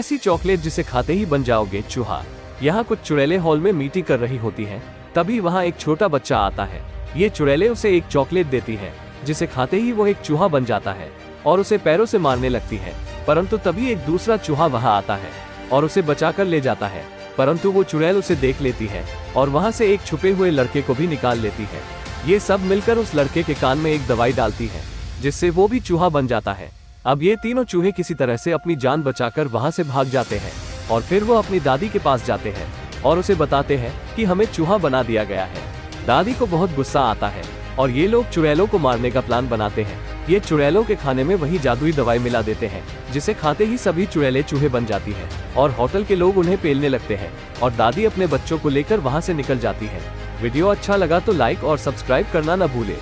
ऐसी चॉकलेट जिसे खाते ही बन जाओगे चूहा। यहाँ कुछ चुड़ैले हॉल में मीटिंग कर रही होती हैं, तभी वहाँ एक छोटा बच्चा आता है। ये चुड़ैले उसे एक चॉकलेट देती है जिसे खाते ही वो एक चूहा बन जाता है और उसे पैरों से मारने लगती है। परंतु तभी एक दूसरा चूहा वहाँ आता है और उसे बचा कर ले जाता है। परंतु वो चुड़ैल उसे देख लेती है और वहाँ से एक छुपे हुए लड़के को भी निकाल लेती है। ये सब मिलकर उस लड़के के कान में एक दवाई डालती है जिससे वो भी चूहा बन जाता है। अब ये तीनों चूहे किसी तरह से अपनी जान बचाकर वहाँ से भाग जाते हैं और फिर वो अपनी दादी के पास जाते हैं और उसे बताते हैं कि हमें चूहा बना दिया गया है। दादी को बहुत गुस्सा आता है और ये लोग चुड़ैलों को मारने का प्लान बनाते हैं। ये चुड़ैलों के खाने में वही जादुई दवाई मिला देते हैं जिसे खाते ही सभी चुड़ैले चूहे बन जाती हैं और होटल के लोग उन्हें पेलने लगते हैं और दादी अपने बच्चों को लेकर वहां से निकल जाती है। वीडियो अच्छा लगा तो लाइक और सब्सक्राइब करना न भूले।